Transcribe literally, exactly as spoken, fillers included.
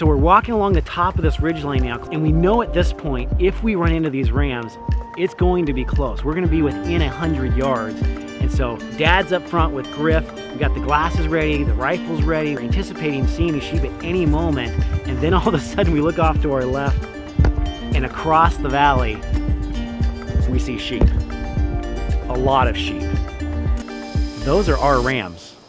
So we're walking along the top of this ridgeline now, and we know at this point, if we run into these rams, it's going to be close. We're gonna be within a hundred yards. And so Dad's up front with Griff. We got the glasses ready, the rifles ready. We're anticipating seeing a sheep at any moment. And then all of a sudden we look off to our left and across the valley, we see sheep. A lot of sheep. Those are our rams.